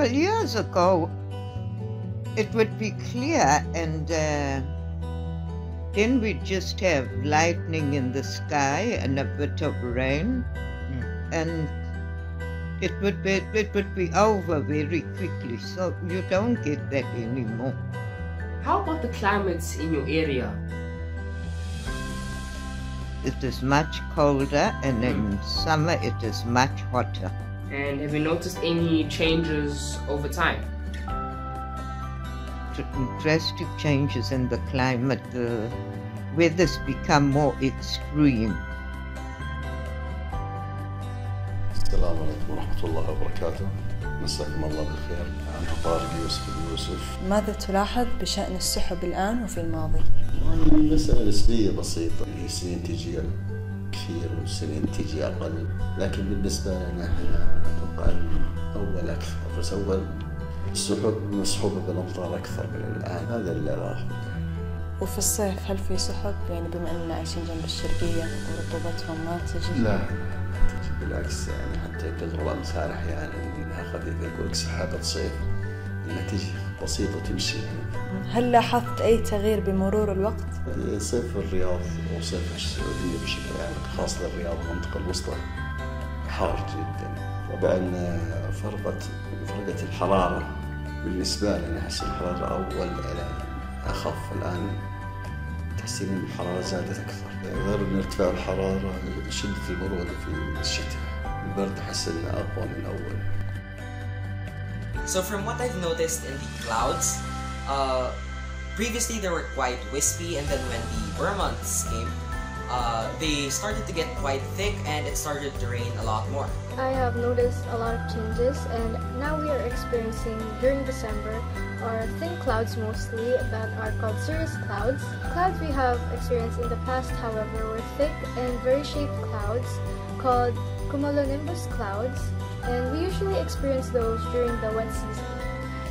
Well, years ago, it would be clear, and then we'd just have lightning in the sky and a bit of rain, and it would be over very quickly. So you don't get that anymore. How about the climates in your area? It is much colder, and in summer it is much hotter. And have you noticed any changes over time? Drastic changes in the climate. The weather's become more extreme. Assalamu alaikum wa rahmatullahi wa barakatuh. مساكم الله بالخير. أنا طارق يوسف. ماذا تلاحظ بشأن السحب الآن وفي الماضي؟ مسألة نسبية بسيطة، يعني سنين تجي كثير وسنين تجي أقل، لكن بالنسبة لنا أتوقع أول أكثر، بس أول السحب مسحوبة بالأمطار أكثر من الآن، هذا اللي راح. وفي الصيف هل في سحب؟ يعني بما أننا عايشين جنب الشرقية ورطوبتهم ما تجي؟ لا تجي، بالعكس يعني حتى تجربة مسارح يعني خفيفة يقول لك سحابة صيف النتيجة بسيطة وتمشي يعني. هل لاحظت أي تغيير بمرور الوقت؟ صيف الرياض وصيف السعودية بشكل عام، خاصة الرياض والمنطقة الوسطى حار جدا. طبعا فرقت الحرارة بالنسبة لنا، أحس الحرارة أول إلى أخف الآن، تحسين أن الحرارة زادت أكثر، غير أن ارتفاع الحرارة شدة البرودة في الشتاء، البرد أحس أنه أقوى من أول. So from what I've noticed in the clouds, previously they were quite wispy, and then when the warmer months came, they started to get quite thick and it started to rain a lot more. I have noticed a lot of changes, and now we are experiencing during December are thin clouds mostly that are called cirrus clouds. Clouds we have experienced in the past, however, were thick and very shaped clouds called cumulonimbus clouds. And we usually experience those during the wet season.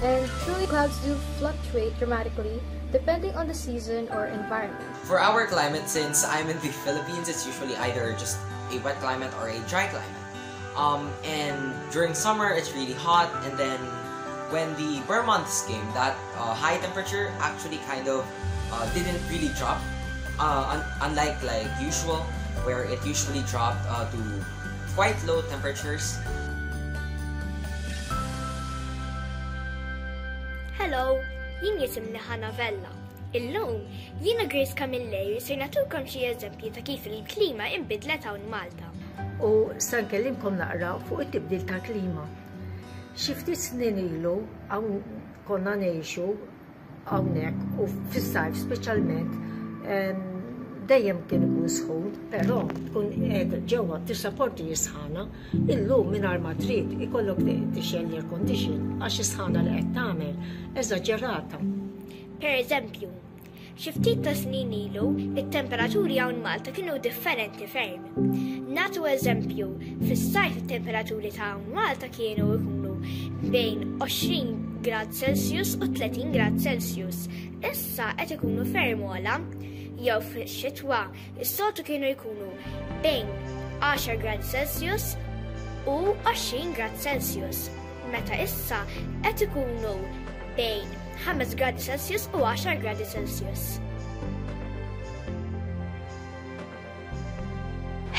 And truly, clouds do fluctuate dramatically depending on the season or environment. For our climate, since I'm in the Philippines, it's usually either just a wet climate or a dry climate. And during summer, it's really hot, and then when the warm months came, that high temperature actually kind of didn't really drop, unlike usual, where it usually dropped to quite low temperatures. Hello, jien jisimni Hanna Vella. Illum jiena Grace Camillej u sir nagħtukom xi eżempji ta' kif il-klima inbidlet hawn Malta. U se nkellimkom naqra fuq it-tibdil ta' klima. Xi ftit snin ilu hawn konna ngħixu hawnhekk u fis-sajf speċjalment dejjem kien ikun sħun, però tkun qiegħda ġewwa tirrapporti jisħana, illum mingħajr ma trid ikollok tixxel air condition għax is-sħana li qed tagħmel eżaġerata. Pereżempju, xi ftit ta' snin ilu it-temperaturi hawn Malta kienu differenti ferm. Nagħtu eżempju, fis-sajf it-temperaturi ta' hawn Malta kienu jkunu bejn 20 grad Celsius u 30 grad Celsius. Issa qed ikunu ferm ogħla. Jew fix-xitwa, is-soltu kienu jkunu bejn 10 grad Celsius u 20 grad Celsius, meta issa qed ikunu bejn 5 grad Celsius u 10 grad Celsius.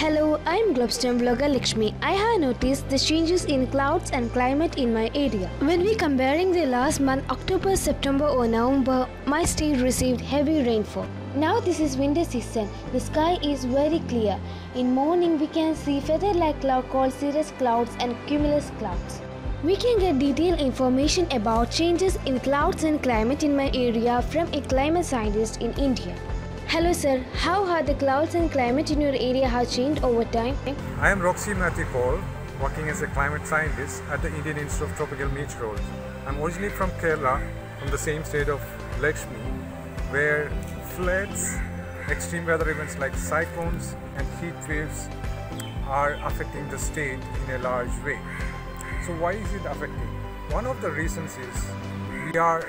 Hello, I'm GLOBE blogger Lakshmi. I have noticed the changes in clouds and climate in my area. When we comparing the last month, October, September or November, my state received heavy rainfall. Now this is winter season. The sky is very clear. In morning we can see feather-like cloud called cirrus clouds and cumulus clouds. We can get detailed information about changes in clouds and climate in my area from a climate scientist in India. Hello sir, how have the clouds and climate in your area have changed over time? I am Roxy Mathipal, working as a climate scientist at the Indian Institute of Tropical Meteorology. I'm originally from Kerala, from the same state of Lakshmi, where floods, extreme weather events like cyclones and heat waves are affecting the state in a large way. So why is it affecting? One of the reasons is the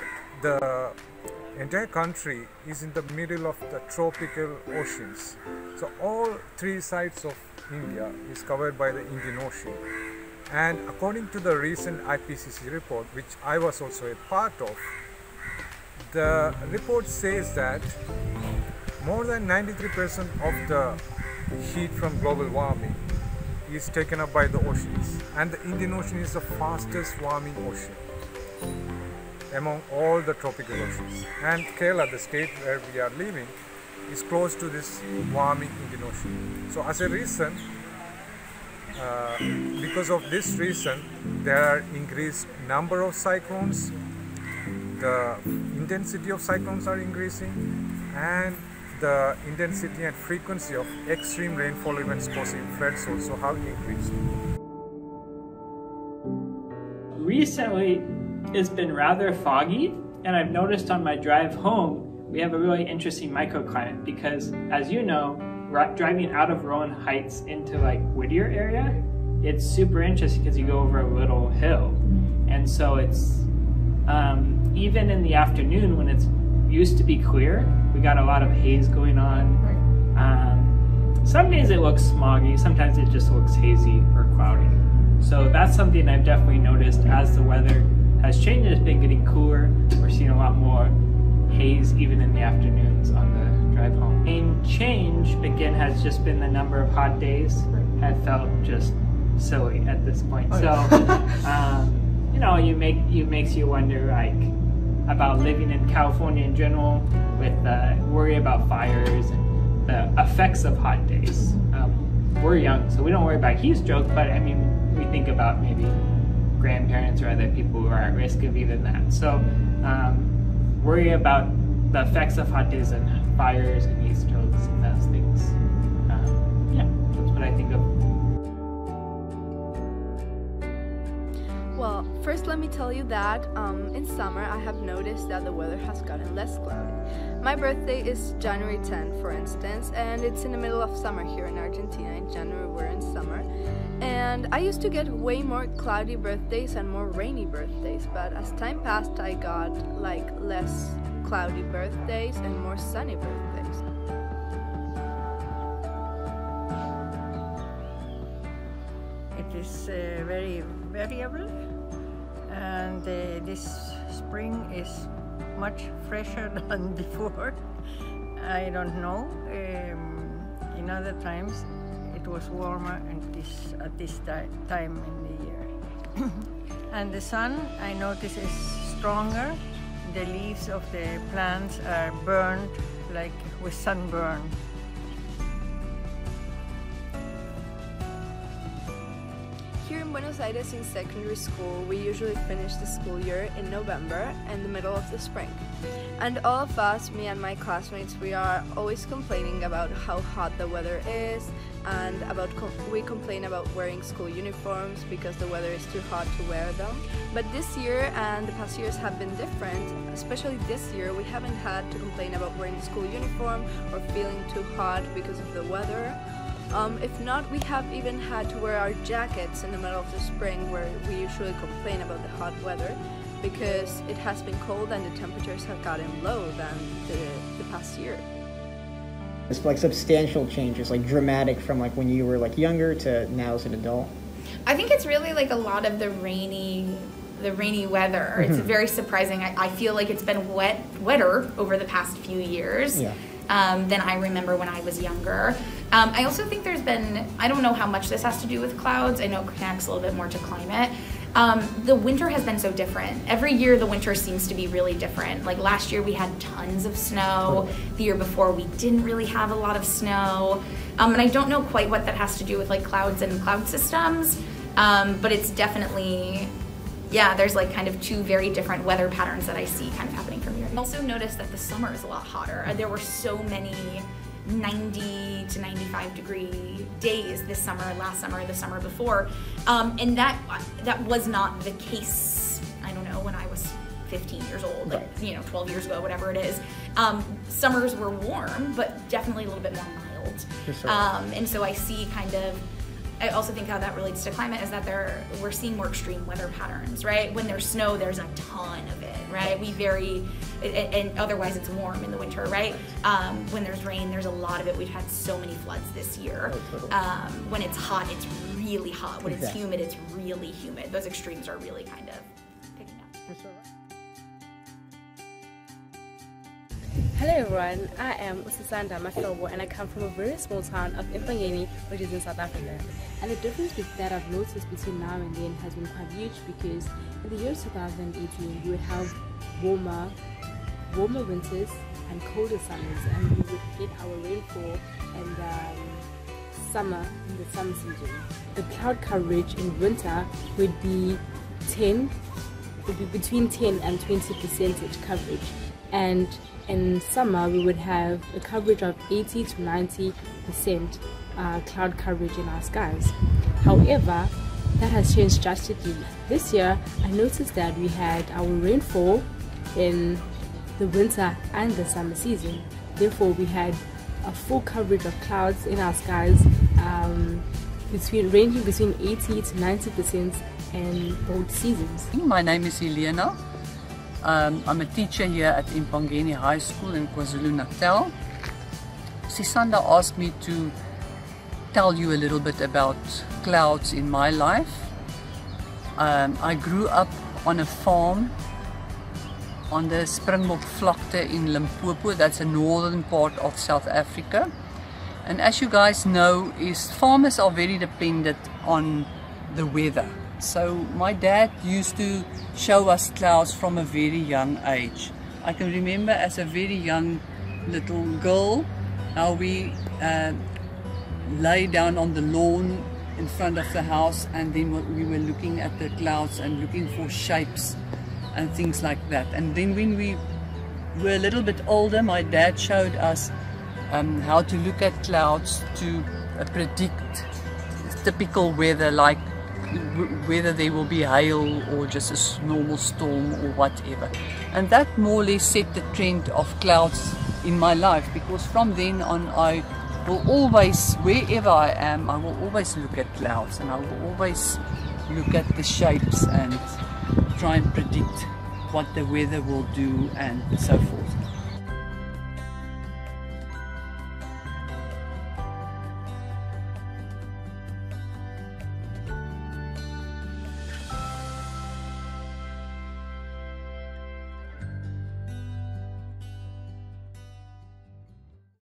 entire country is in the middle of the tropical oceans. So all three sides of India is covered by the Indian Ocean. And according to the recent IPCC report, which I was also a part of, the report says that more than 93% of the heat from global warming is taken up by the oceans, and the Indian Ocean is the fastest warming ocean among all the tropical oceans. And Kerala, the state where we are living, is close to this warming Indian Ocean. So as a reason, because of this reason, there are increased number of cyclones, the intensity of cyclones are increasing, and the intensity and frequency of extreme rainfall events causing floods also have increased. Recently, it's been rather foggy, and I've noticed on my drive home, we have a really interesting microclimate because, as you know, driving out of Rowan Heights into like Whittier area, it's super interesting because you go over a little hill, and so it's even in the afternoon when it's used to be clear, we got a lot of haze going on. Some days it looks smoggy, sometimes it just looks hazy or cloudy. So that's something I've definitely noticed as the weather has changed. It's been getting cooler. We're seeing a lot more haze even in the afternoons on the drive home. Main change again has just been the number of hot days. I felt just silly at this point. Oh, so you know, it makes you wonder like about living in California in general, with the worry about fires and the effects of hot days. We're young, so we don't worry about heat stroke, but I mean, we think about maybe grandparents or other people who are at risk of even that. So worry about the effects of hot days and fires and heat strokes and those things. Yeah, that's what I think of. Well, first let me tell you that in summer I have noticed that the weather has gotten less cloudy. My birthday is January 10, for instance, and it's in the middle of summer here in Argentina. In January we're in summer, and I used to get way more cloudy birthdays and more rainy birthdays, but as time passed I got like less cloudy birthdays and more sunny birthdays. It is very variable. And this spring is much fresher than before. I don't know. In other times it was warmer at this time in the year. And the sun, I notice, is stronger. The leaves of the plants are burned, like with sunburn. Here in Buenos Aires, in secondary school, we usually finish the school year in November and the middle of the spring. And all of us, me and my classmates, we are always complaining about how hot the weather is, and we complain about wearing school uniforms because the weather is too hot to wear them. But this year and the past years have been different. Especially this year, we haven't had to complain about wearing the school uniform or feeling too hot because of the weather. If not, we have even had to wear our jackets in the middle of the spring, where we usually complain about the hot weather because it has been cold and the temperatures have gotten low than the past year. It's like substantial changes, like dramatic, from like when you were like younger to now as an adult. I think it's really like a lot of the rainy weather. It's very surprising. I feel like it's been wetter over the past few years. Yeah. Than I remember when I was younger. I also think there's been, I don't know how much this has to do with clouds, I know it connects a little bit more to climate. The winter has been so different. Every year the winter seems to be really different. Like last year we had tons of snow, the year before we didn't really have a lot of snow. And I don't know quite what that has to do with like clouds and cloud systems, but it's definitely, yeah, there's like kind of two very different weather patterns that I see kind of happening from year. I also noticed that the summer is a lot hotter. There were so many 90 to 95 degree days this summer, last summer, the summer before. And that was not the case, I don't know, when I was 15 years old, like, you know, 12 years ago, whatever it is. Summers were warm, but definitely a little bit more mild. And so I see kind of I also think how that relates to climate is that we're seeing more extreme weather patterns, right? When there's snow, there's a ton of it, right? We vary, and otherwise it's warm in the winter, right? When there's rain, there's a lot of it. We've had so many floods this year. When it's hot, it's really hot. When it's humid, it's really humid. Those extremes are really kind of picking up. Hello everyone, I am Sisanda Makhubo and I come from a very small town of Empangeni, which is in South Africa. And the difference that I've noticed between now and then has been quite huge, because in the year 2018 we would have warmer winters and colder summers, and we would get our rainfall in the summer, in the summer season. The cloud coverage in winter would be between 10 and 20% coverage. And in summer, we would have a coverage of 80 to 90% cloud coverage in our skies. However, that has changed drastically. This year, I noticed that we had our rainfall in the winter and the summer season. Therefore, we had a full coverage of clouds in our skies, ranging between 80 to 90% in both seasons. My name is Eliana. I'm a teacher here at Impongeni High School in KwaZulu-Natal. Sisanda asked me to tell you a little bit about clouds in my life. I grew up on a farm on the Springbok vlakte in Limpopo. That's a northern part of South Africa. And as you guys know, farmers are very dependent on the weather. So my dad used to show us clouds from a very young age. I can remember as a very young little girl how we lay down on the lawn in front of the house, and then we were looking at the clouds and looking for shapes and things like that. And then when we were a little bit older, my dad showed us how to look at clouds to predict typical weather, like whether there will be hail or just a normal storm or whatever. And that more or less set the trend of clouds in my life, because from then on I will always, wherever I am, I will always look at clouds, and I will always look at the shapes and try and predict what the weather will do and so forth.